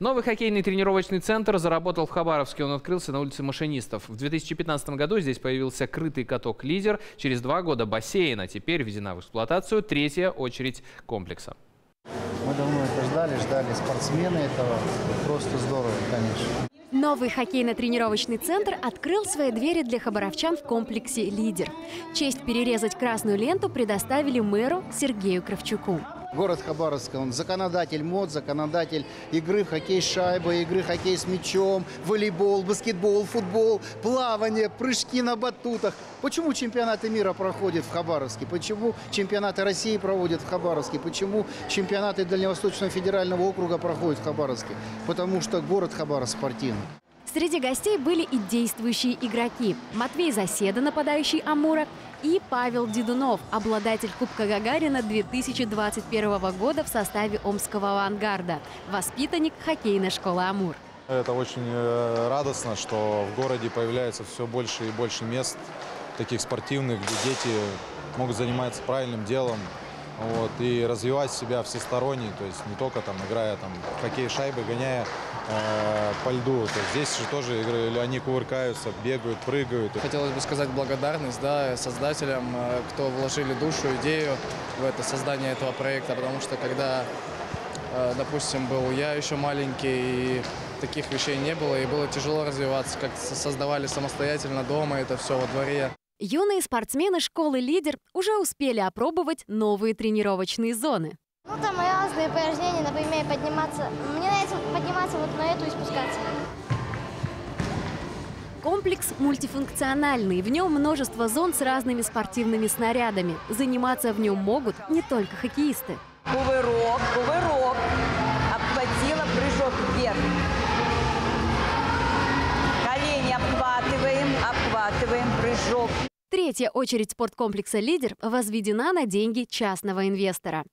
Новый хоккейный тренировочный центр заработал в Хабаровске. Он открылся на улице Машинистов. В 2015 году здесь появился крытый каток «Лидер». Через 2 года бассейн. Теперь введена в эксплуатацию третья очередь комплекса. Мы давно это ждали спортсмены этого. Просто здорово, конечно. Новый хоккейно-тренировочный центр открыл свои двери для хабаровчан в комплексе «Лидер». Честь перерезать красную ленту предоставили мэру Сергею Кравчуку. Город Хабаровск, он законодатель мод, законодатель игры в хоккей с шайбой, игры в хоккей с мячом, волейбол, баскетбол, футбол, плавание, прыжки на батутах. Почему чемпионаты мира проходят в Хабаровске? Почему чемпионаты России проводят в Хабаровске? Почему чемпионаты Дальневосточного федерального округа проходят в Хабаровске? Потому что город Хабаровск спортивный. Среди гостей были и действующие игроки. Матвей Заседа, нападающий Амура, и Павел Дидунов, обладатель Кубка Гагарина 2021 года в составе Омского авангарда, воспитанник хоккейной школы «Амур». Это очень радостно, что в городе появляется все больше и больше мест таких спортивных, где дети могут заниматься правильным делом. Вот, и развивать себя всесторонне, то есть не только там, играя там, в хоккей шайбы, гоняя по льду. То есть здесь же тоже игры, они кувыркаются, бегают, прыгают. Хотелось бы сказать благодарность, да, создателям, кто вложили душу, идею в это создание этого проекта, потому что когда, допустим, был я еще маленький, и таких вещей не было, и было тяжело развиваться, как создавали самостоятельно дома это все во дворе. Юные спортсмены школы «Лидер» уже успели опробовать новые тренировочные зоны. Ну, там разные упражнения, например, подниматься. Мне нравится подниматься вот на эту и спускаться. Комплекс мультифункциональный, в нем множество зон с разными спортивными снарядами. Заниматься в нем могут не только хоккеисты. Кувырок, кувырок, обхватила, прыжок вверх. Колени обхватываем, обхватываем, прыжок. Третья очередь спорткомплекса «Лидер» возведена на деньги частного инвестора.